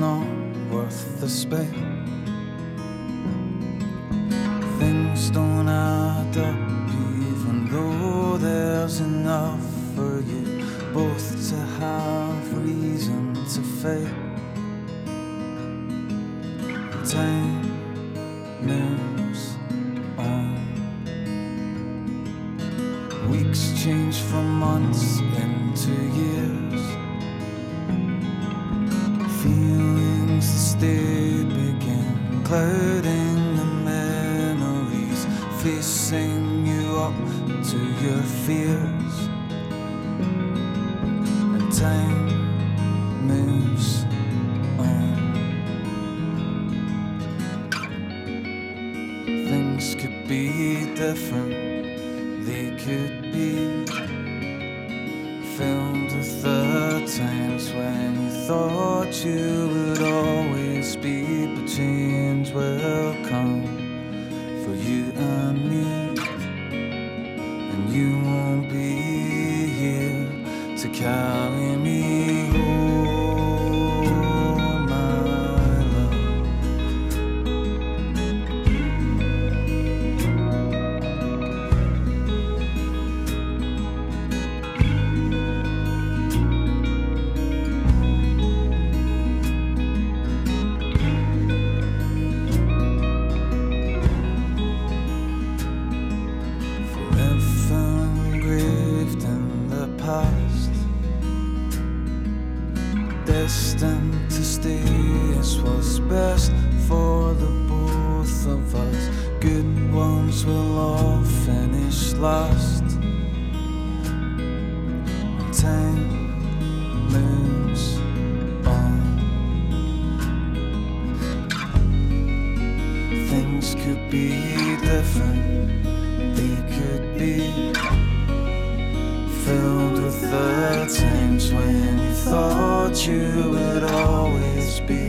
not worth the spell. Things don't add up even though there's enough for you both to have reason to fail. Time moves on. Weeks change from months into years. Feelings stay begin clouding the memories, facing you up to your fears. And time moves on. Things could be different. They could be filled with the times when you thought you would always be, but change will come for you and me, and you won't be here to carry me home, my love. Forever engraved in the past, destined to stay as was best for the both of us. Good ones will all finish last. Time moves on. Things could be different. They could be filled with the times when you thought you would always be,